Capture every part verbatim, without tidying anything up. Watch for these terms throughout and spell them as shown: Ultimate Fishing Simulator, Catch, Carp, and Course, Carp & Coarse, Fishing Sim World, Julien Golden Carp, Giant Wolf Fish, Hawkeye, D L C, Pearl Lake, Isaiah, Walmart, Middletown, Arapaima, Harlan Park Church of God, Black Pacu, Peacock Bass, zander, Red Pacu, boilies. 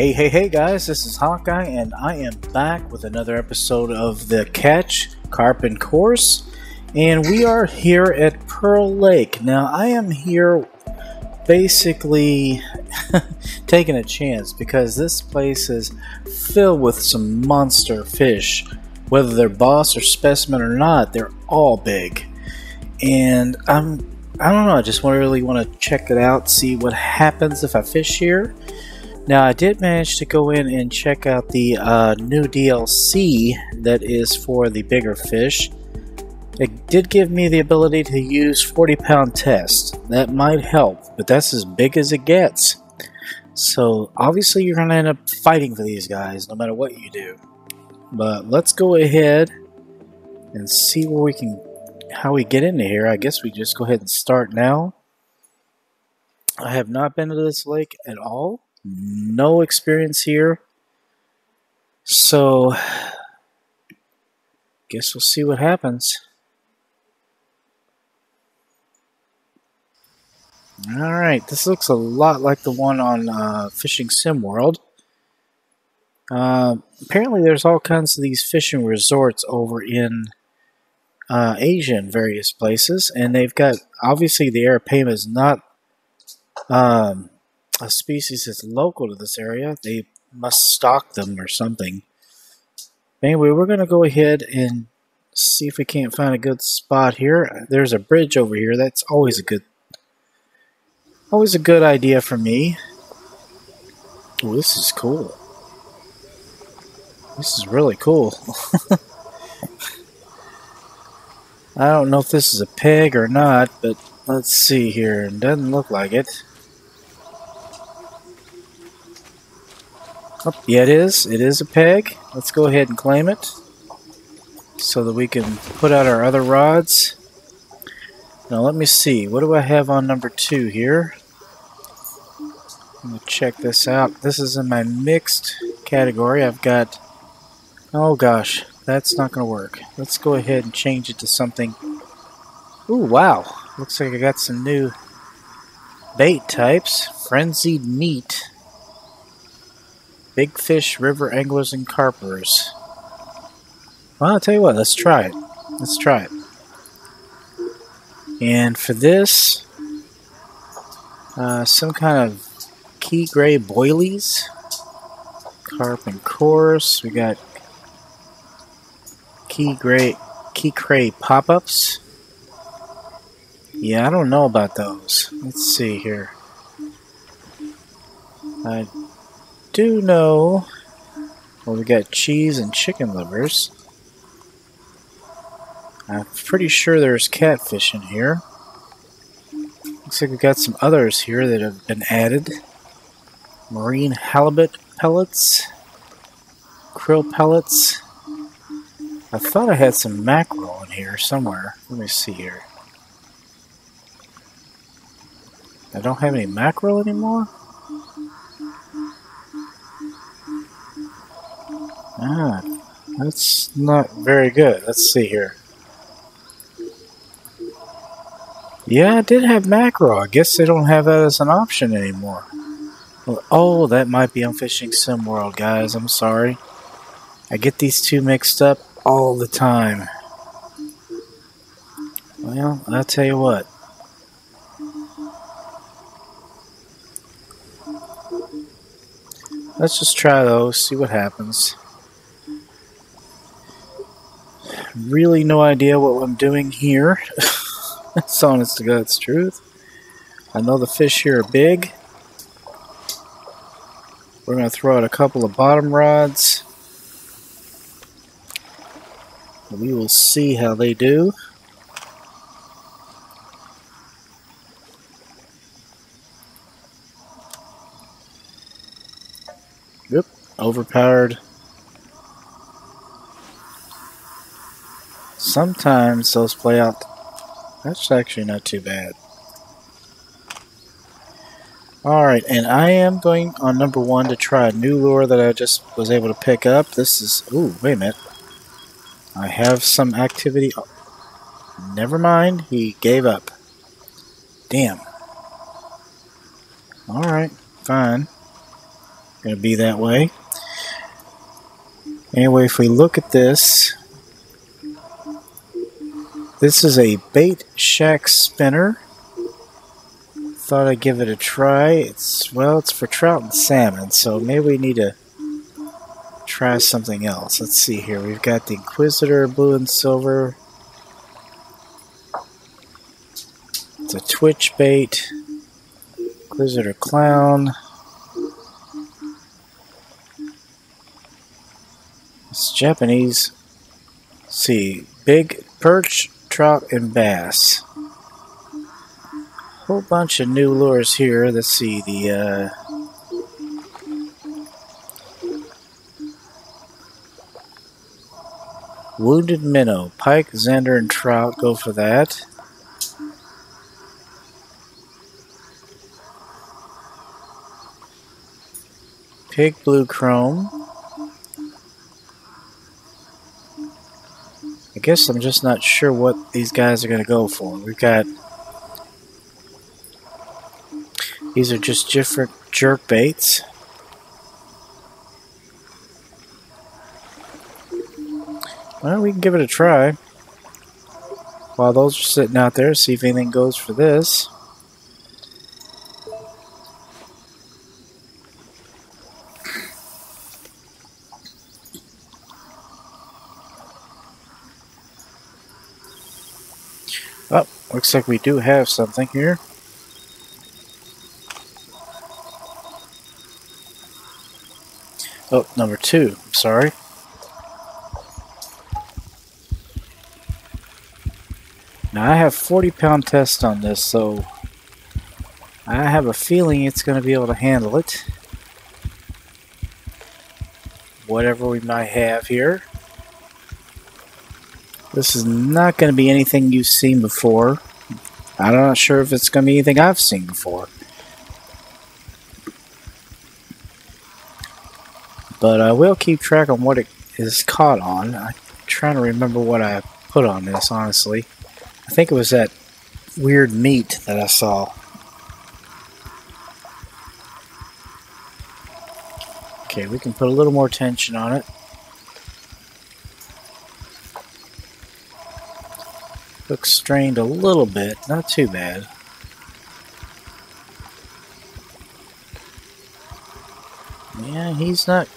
Hey, hey, hey guys, this is Hawkeye, and I am back with another episode of the Catch, Carp, and Course, and we are here at Pearl Lake. Now, I am here basically taking a chance because this place is filled with some monster fish. Whether they're boss or specimen or not, they're all big. And I'm, I don't know, I just really want to check it out, see what happens if I fish here. Now, I did manage to go in and check out the uh, new D L C that is for the bigger fish. It did give me the ability to use forty pound test. That might help, but that's as big as it gets. So, obviously, you're going to end up fighting for these guys no matter what you do. But let's go ahead and see where we can, how we get into here. I guess we just go ahead and start now. I have not been to this lake at all. No experience here, so guess we'll see what happens. All right, this looks a lot like the one on uh, Fishing Sim World. Uh, apparently, there's all kinds of these fishing resorts over in uh, Asia in various places, and they've got obviously the Arapaima is not. Um, A species that's local to this area. They must stock them or something. Anyway, we're gonna go ahead and see if we can't find a good spot here. There's a bridge over here. That's always a good always a good idea for me. Oh, this is cool. This is really cool. I don't know if this is a pig or not, but let's see here. It doesn't look like it. Oh, yeah, it is. It is a peg. Let's go ahead and claim it so that we can put out our other rods. Now, let me see. What do I have on number two here? Let me check this out. This is in my mixed category. I've got... Oh, gosh. That's not going to work. Let's go ahead and change it to something. Ooh, wow. Looks like I got some new bait types. Frenzied meat. Big fish, river anglers, and carpers. Well, I'll tell you what, let's try it. Let's try it. And for this, uh, some kind of key gray boilies. Carp and course. We got key gray, key cray pop-ups. Yeah, I don't know about those. Let's see here. I... do know. Well, we got cheese and chicken livers. I'm pretty sure there's catfish in here. Looks like we got some others here that have been added. Marine halibut pellets, krill pellets. I thought I had some mackerel in here somewhere. Let me see here. I don't have any mackerel anymore. Ah, that's not very good. Let's see here. Yeah, I did have mackerel. I guess they don't have that as an option anymore. Well, oh, that might be on Fishing Sim World, guys. I'm sorry. I get these two mixed up all the time. Well, I'll tell you what. Let's just try those, see what happens. Really no idea what I'm doing here. It's honest to God's truth. I know the fish here are big. We're going to throw out a couple of bottom rods. We will see how they do. Yep, overpowered. Sometimes those play out. That's actually not too bad. Alright, and I am going on number one to try a new lure that I just was able to pick up. This is... Ooh, wait a minute. I have some activity. Oh, never mind. He gave up. Damn. Alright, fine. going to be that way. Anyway, if we look at this, this is a bait shack spinner. Thought I'd give it a try. It's, well, it's for trout and salmon, so maybe we need to try something else. Let's see here. We've got the Inquisitor, blue and silver. It's a twitch bait. Inquisitor clown. It's Japanese. Let's see, big perch, trout, and bass. Whole bunch of new lures here. Let's see, the uh, wounded minnow, pike, zander, and trout. Go for that. Pig blue chrome. I guess I'm just not sure what these guys are going to go for. We've got. These are just different jerk baits. Well, we can give it a try. While those are sitting out there, see if anything goes for this. Oh, looks like we do have something here. Oh, number two, I'm sorry. Now I have forty pound test on this, so I have a feeling it's going to be able to handle it. Whatever we might have here. This is not going to be anything you've seen before. I'm not sure if it's going to be anything I've seen before. But I will keep track on what it is caught on. I'm trying to remember what I put on this, honestly. I think it was that weird meat that I saw. Okay, we can put a little more tension on it. Looks strained a little bit, not too bad. Yeah, he's not...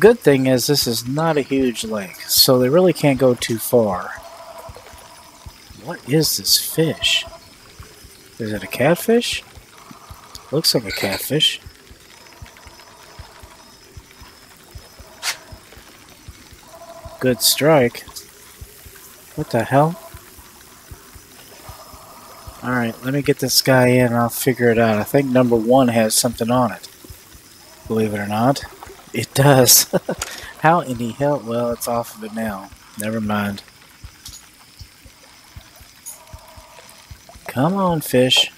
Good thing is this is not a huge lake, so they really can't go too far. What is this fish? Is it a catfish? Looks like a catfish. Good strike. What the hell? Alright, let me get this guy in and I'll figure it out. I think number one has something on it. Believe it or not. It does. How in the hell? Well, it's off of it now. Never mind. Come on, fish.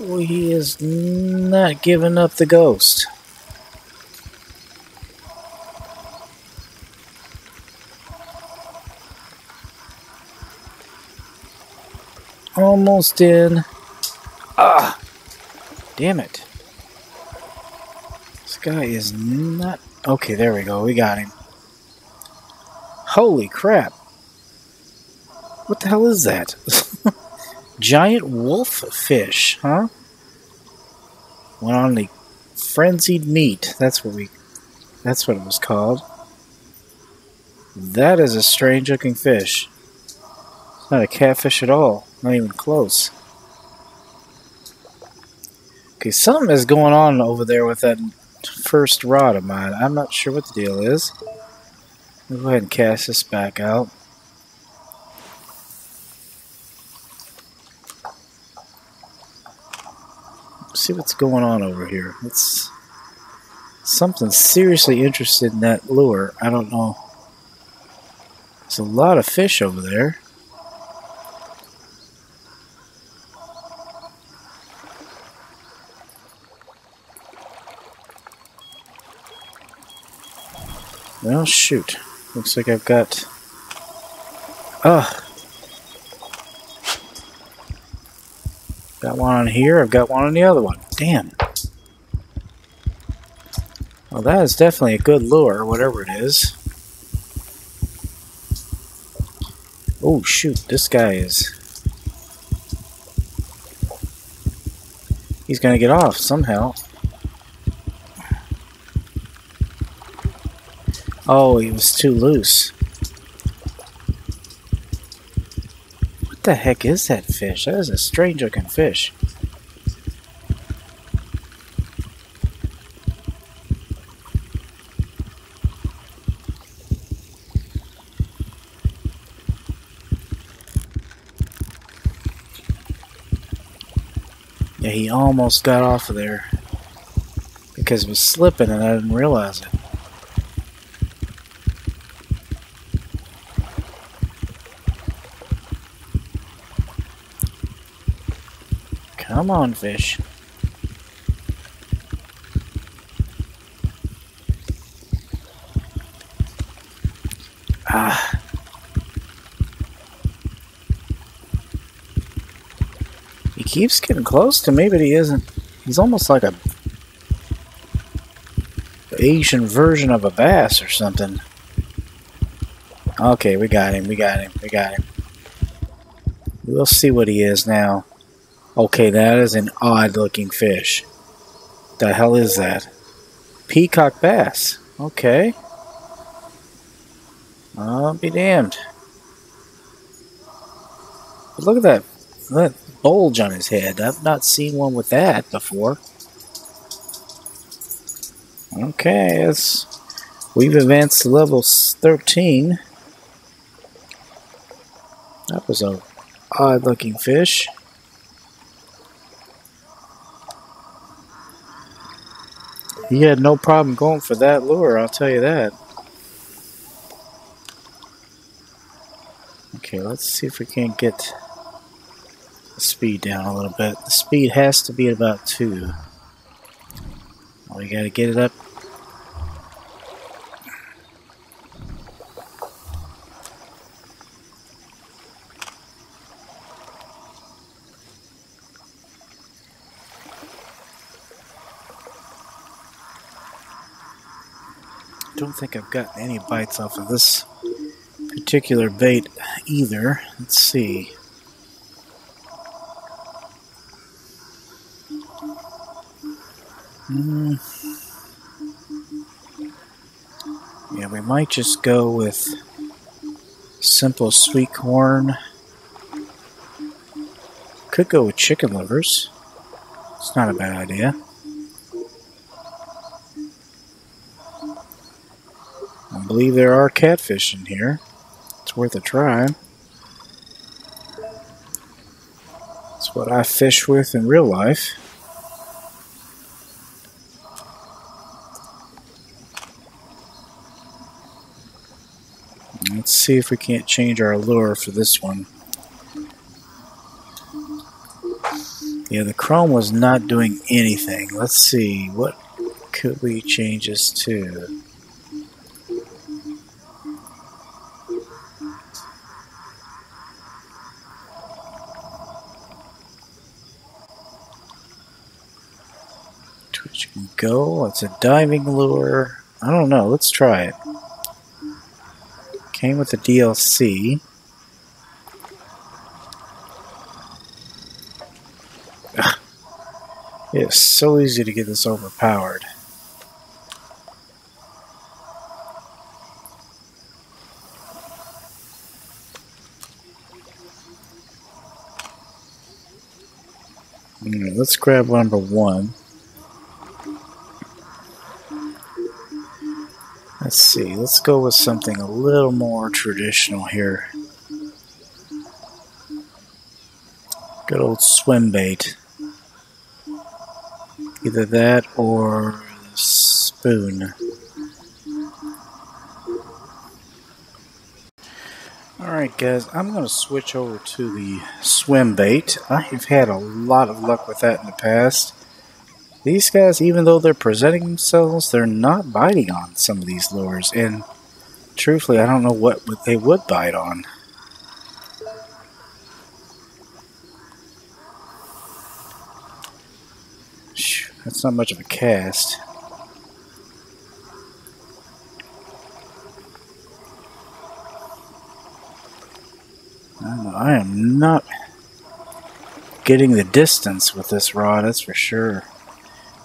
Well, he is not giving up the ghost. Almost in. Ah! Damn it. This guy is not... Okay, there we go. We got him. Holy crap. What the hell is that? Giant wolf fish, huh? Went on the frenzied meat. That's what we... That's what it was called. That is a strange looking fish. It's not a catfish at all. Not even close. Okay, something is going on over there with that first rod of mine. I'm not sure what the deal is. I'll go ahead and cast this back out. Let's see what's going on over here. It's something seriously interested in that lure. I don't know. There's a lot of fish over there. Well, shoot. Looks like I've got Ugh. Got one on here. I've got one on the other one. Damn. Well, that is definitely a good lure, whatever it is. Oh, shoot. This guy is... He's going to get off somehow. Oh, he was too loose. What the heck is that fish? That is a strange looking fish. Yeah, he almost got off of there because it was slipping and I didn't realize it. Come on, fish. Ah. He keeps getting close to me, but he isn't. He's almost like a Asian version of a bass or something. Okay, we got him, we got him, we got him. We'll see what he is now. Okay, that is an odd-looking fish. The hell is that? Peacock bass. Okay. I'll be damned. But look at that, that bulge on his head. I've not seen one with that before. Okay, it's, we've advanced to level thirteen. That was an odd-looking fish. He had no problem going for that lure, I'll tell you that. Okay, let's see if we can't get the speed down a little bit. The speed has to be about two. Well, we gotta get it up. I don't think I've gotten any bites off of this particular bait either. Let's see. Mm. Yeah, we might just go with simple sweet corn. Could go with chicken livers. It's not a bad idea. I believe there are catfish in here. It's worth a try. It's what I fish with in real life. Let's see if we can't change our lure for this one. Yeah, the chrome was not doing anything. Let's see, what could we change this to? Go. It's a diving lure. I don't know. Let's try it. Came with the D L C. Ugh. It's so easy to get this overpowered. Mm, let's grab number one. Let's see, let's go with something a little more traditional here. Good old swim bait. Either that or a spoon. Alright guys, I'm going to switch over to the swim bait. I have had a lot of luck with that in the past. These guys, even though they're presenting themselves, they're not biting on some of these lures. And truthfully, I don't know what they would bite on. That's not much of a cast. I am not getting the distance with this rod, that's for sure.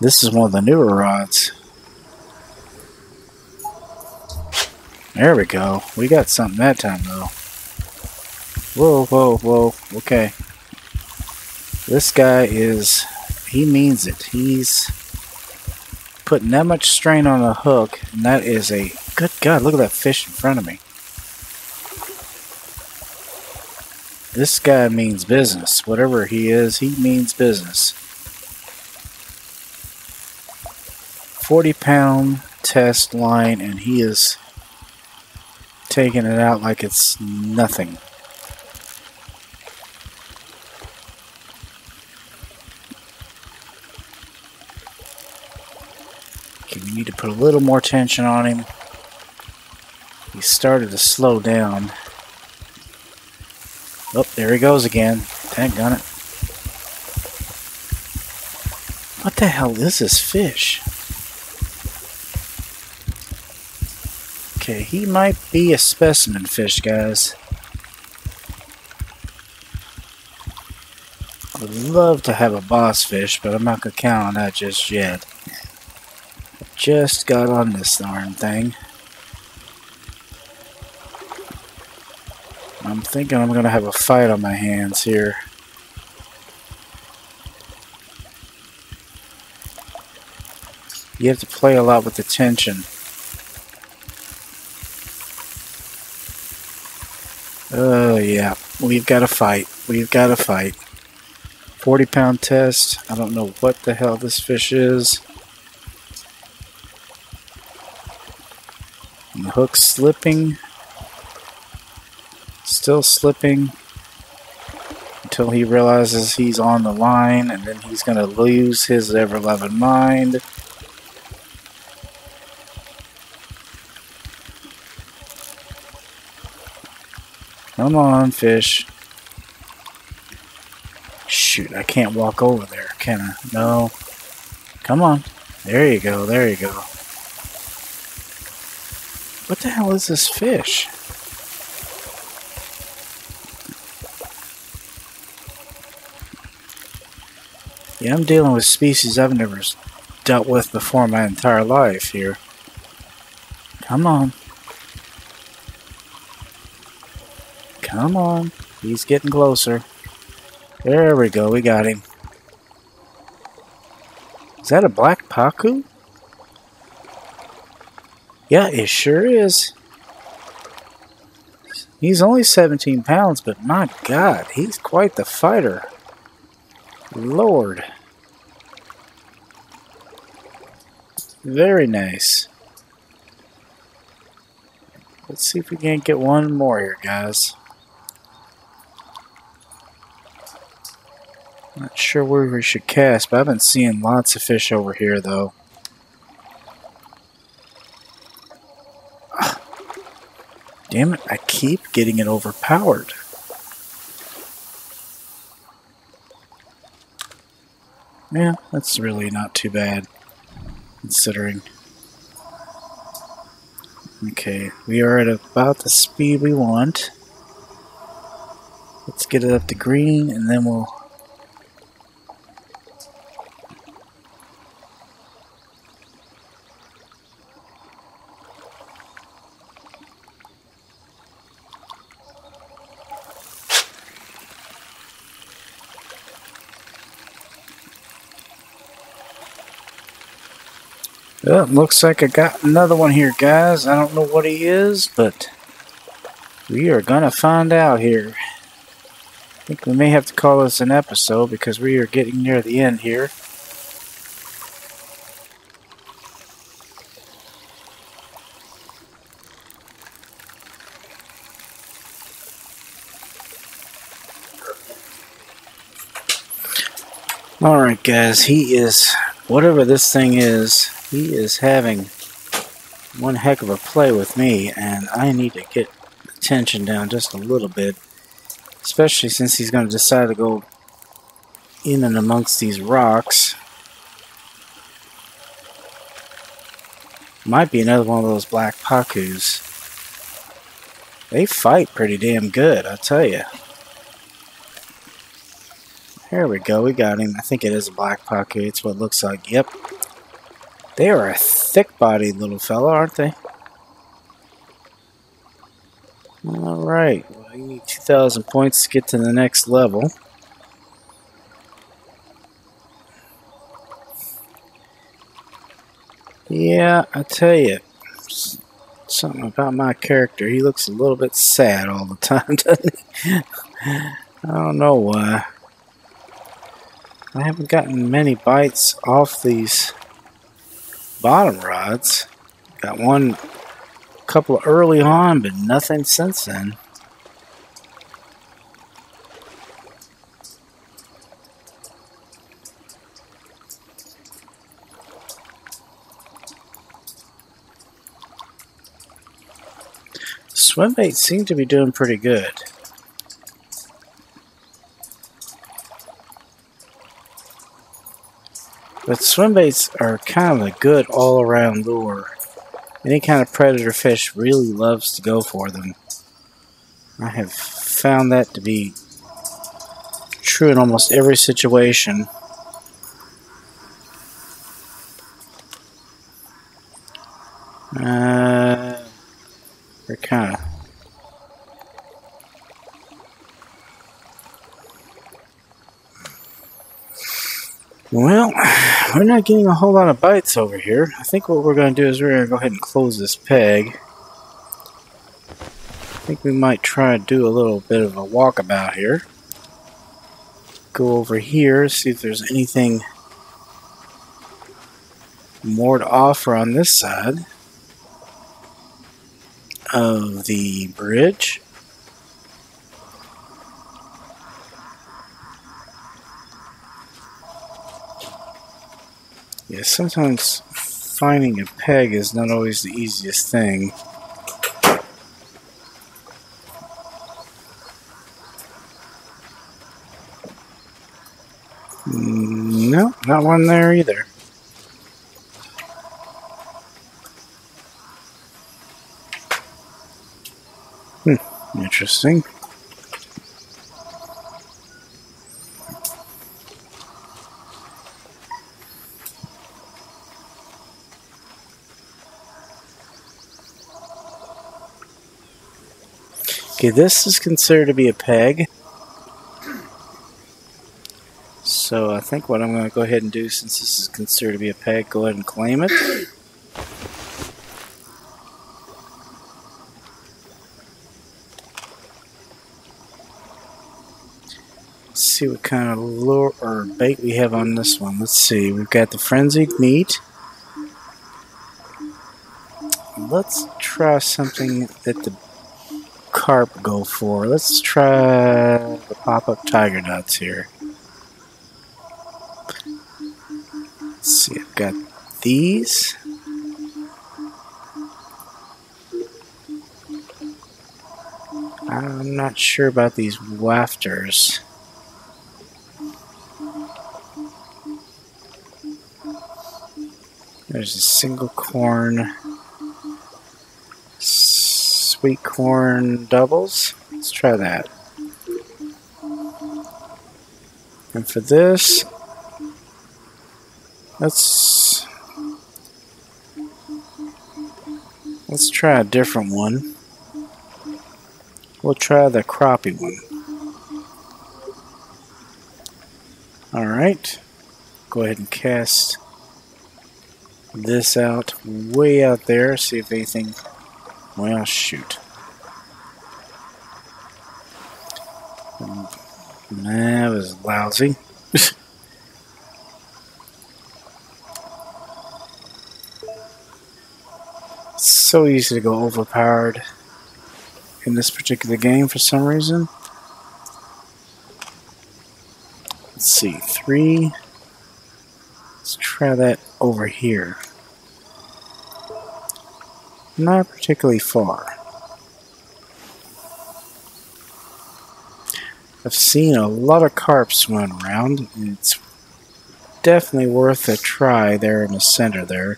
This is one of the newer rods. There we go. We got something that time, though. Whoa, whoa, whoa. Okay. This guy is... he means it. He's putting that much strain on the hook, and that is a... good God, look at that fish in front of me. This guy means business. Whatever he is, he means business. forty pound test line, and he is taking it out like it's nothing. Okay, we need to put a little more tension on him. He started to slow down. Oh, there he goes again. Dang it. What the hell is this fish? Okay, he might be a specimen fish, guys. I would love to have a boss fish, but I'm not going to count on that just yet. Just got on this darn thing. I'm thinking I'm going to have a fight on my hands here. You have to play a lot with the tension. Oh, yeah. We've got to fight. We've got to fight. forty pound test. I don't know what the hell this fish is. And the hook's slipping. Still slipping until he realizes he's on the line, and then he's going to lose his ever-loving mind. Come on, fish. Shoot, I can't walk over there, can I? No. Come on. There you go, there you go. What the hell is this fish? Yeah, I'm dealing with species I've never dealt with before in my entire life here. Come on. Come on. He's getting closer. There we go. We got him. Is that a black pacu? Yeah, it sure is. He's only seventeen pounds, but my God, he's quite the fighter. Lord. Very nice. Let's see if we can't get one more here, guys. Not sure where we should cast, but I've been seeing lots of fish over here, though. Damn it, I keep getting it overpowered. Yeah, that's really not too bad, considering. Okay, we are at about the speed we want. Let's get it up to green, and then we'll... well, it looks like I got another one here, guys. I don't know what he is, but we are going to find out here. I think we may have to call this an episode because we are getting near the end here. Alright, guys. He is... whatever this thing is... he is having one heck of a play with me, and I need to get the tension down just a little bit, especially since he's going to decide to go in and amongst these rocks. Might be another one of those black pacus. They fight pretty damn good, I'll tell you. There we go, we got him. I think it is a black pacu. It's what it looks like. Yep. They are a thick-bodied little fella, aren't they? Alright, well, you need two thousand points to get to the next level. Yeah, I tell you, something about my character. He looks a little bit sad all the time, doesn't he? I don't know why. I haven't gotten many bites off these bottom rods. Got one couple early on, but nothing since then. Swimbaits seem to be doing pretty good. But swimbaits are kind of a good all-around lure. Any kind of predator fish really loves to go for them. I have found that to be true in almost every situation. Uh, they're kind of... Well, we're not getting a whole lot of bites over here. I think what we're going to do is we're going to go ahead and close this peg. I think we might try to do a little bit of a walkabout here. Go over here, see if there's anything more to offer on this side of the bridge. Yeah, sometimes finding a peg is not always the easiest thing. No, not one there either. Hmm, interesting. Okay, this is considered to be a peg. So I think what I'm going to go ahead and do, since this is considered to be a peg, go ahead and claim it. Let's see what kind of lure or bait we have on this one. Let's see, we've got the frenzied meat. Let's try something that the carp go for. Let's try the pop-up tiger nuts here. Let's see, I've got these. I'm not sure about these wafters. There's a single corn, sweet corn doubles. Let's try that. And for this, let's let's try a different one. We'll try the crappie one. Alright. Go ahead and cast this out way out there. See if anything... Well, shoot. Um, that was lousy. So easy to go overpowered in this particular game for some reason. Let's see, three. Let's try that over here. Not particularly far. I've seen a lot of carp swim around, and it's definitely worth a try there in the center there.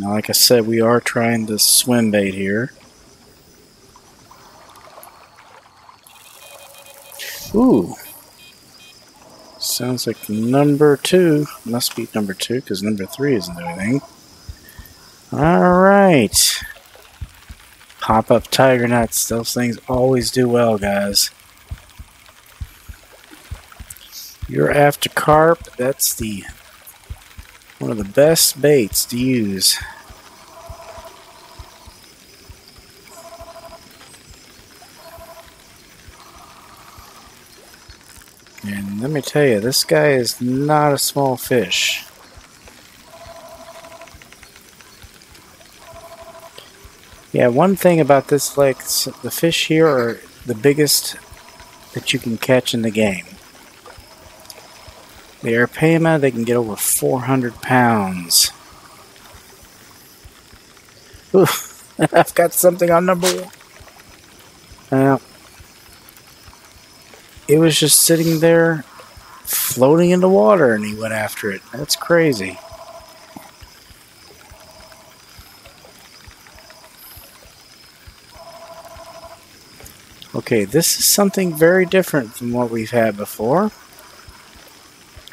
Now, like I said, we are trying the swim bait here. Ooh. Sounds like number two. Must be number two, because number three isn't doing anything. Alright. Pop-up tiger nuts. Those things always do well, guys. You're after carp. That's the one of the best baits to use. And let me tell you, this guy is not a small fish. Yeah, one thing about this lake, the fish here are the biggest that you can catch in the game. The Arapaima, they can get over four hundred pounds. Ooh, I've got something on number one. Well, it was just sitting there floating in the water and he went after it. That's crazy. Okay, this is something very different from what we've had before.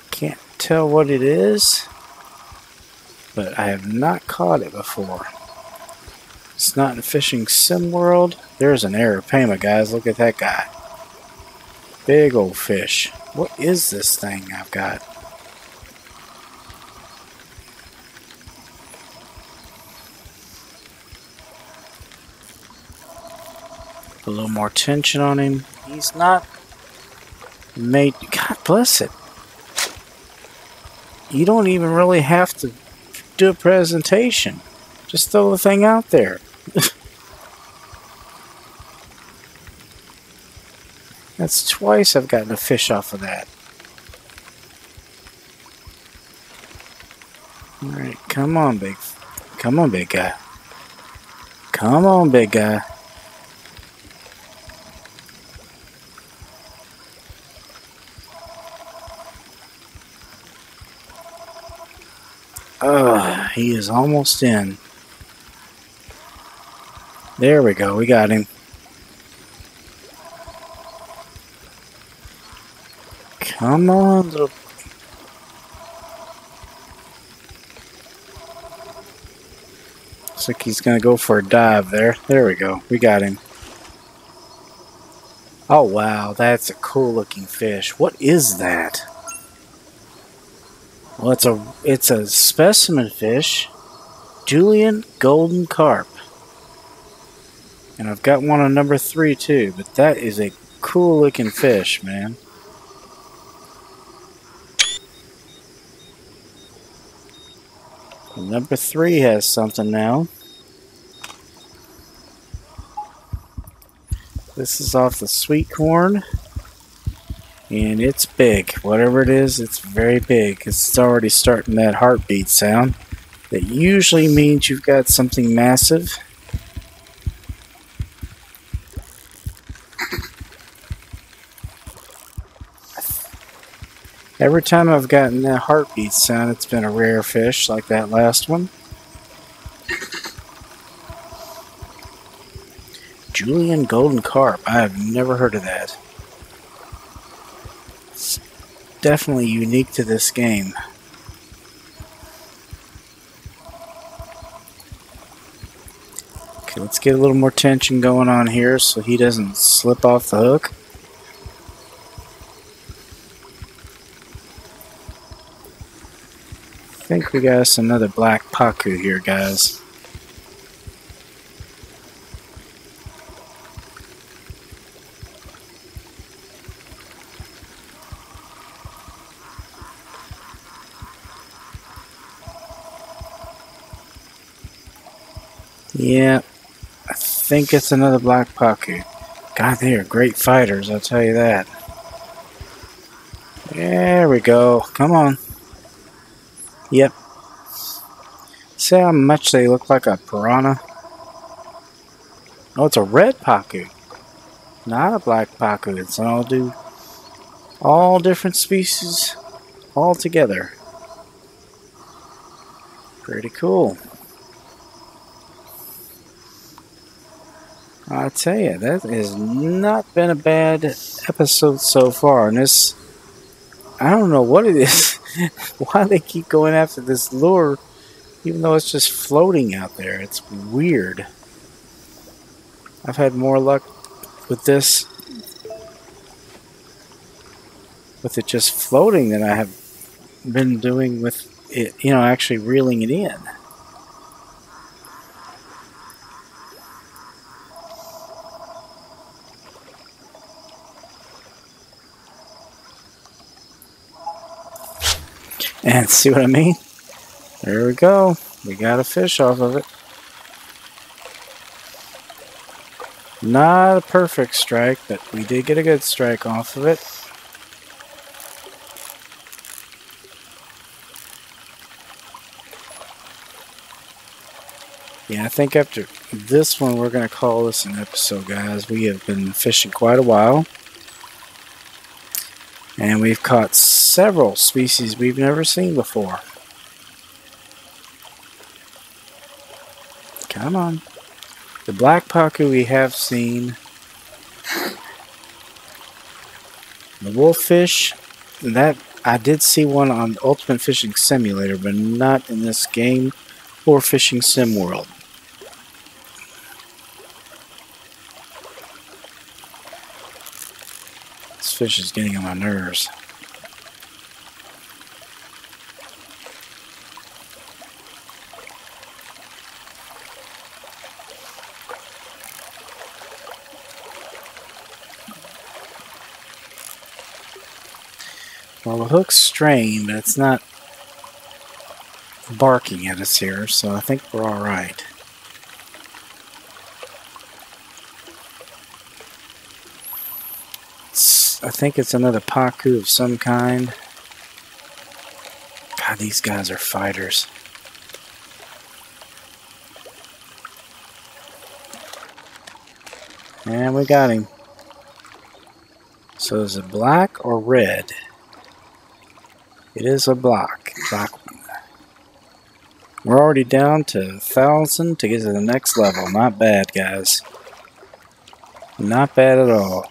Can't tell what it is, but I have not caught it before. It's not in Fishing Sim World. There's an Arapaima, guys. Look at that guy. Big old fish. What is this thing I've got? A little more tension on him. He's not made. God bless it. You don't even really have to do a presentation. Just throw the thing out there. That's twice I've gotten a fish off of that. Alright, come on, big. Come on, big guy. Come on, big guy. Oh, he is almost in. There we go, we got him. Come on, little... Looks like he's gonna go for a dive there. There we go, we got him. Oh wow, that's a cool looking fish. What is that? Well, it's a, it's a specimen fish, Julien Golden Carp. And I've got one on number three too, but that is a cool looking fish, man. And number three has something now. This is off the sweet corn. And it's big. Whatever it is, it's very big. It's already starting that heartbeat sound. That usually means you've got something massive. Every time I've gotten that heartbeat sound, it's been a rare fish like that last one. Julien Golden Carp. I have never heard of that. Definitely unique to this game. Okay, let's get a little more tension going on here so he doesn't slip off the hook. I think we got us another black pacu here, guys. Yeah, I think it's another black pacu. God, they are great fighters, I'll tell you that. There we go. Come on. Yep. See how much they look like a piranha? Oh, it's a red pacu. Not a black pacu. It's all do all different species all together. Pretty cool. I tell you, that has not been a bad episode so far. And this, I don't know what it is, why they keep going after this lure, even though it's just floating out there. It's weird. I've had more luck with this, with it just floating, than I have been doing with it, you know, actually reeling it in. And see what I mean? There we go. We got a fish off of it. Not a perfect strike, but we did get a good strike off of it. Yeah, I think after this one, we're going to call this an episode, guys. We have been fishing quite a while. And we've caught several species we've never seen before. Come on. The black pacu we have seen. The wolf fish. That, I did see one on Ultimate Fishing Simulator, but not in this game or Fishing Sim World. Fish is getting on my nerves. Well, the hook's strained, but it's not barking at us here, so I think we're all right. I think it's another pacu of some kind. God, these guys are fighters. And we got him. So is it black or red? It is a black. Black one. We're already down to one thousand to get to the next level. Not bad, guys. Not bad at all.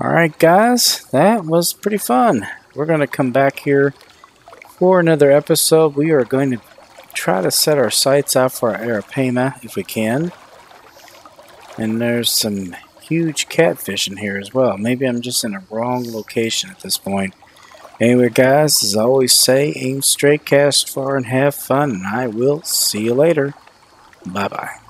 Alright guys, that was pretty fun. We're going to come back here for another episode. We are going to try to set our sights out for our Arapaima if we can. And there's some huge catfish in here as well. Maybe I'm just in a wrong location at this point. Anyway guys, as I always say, aim straight, cast far, and have fun. And I will see you later. Bye-bye.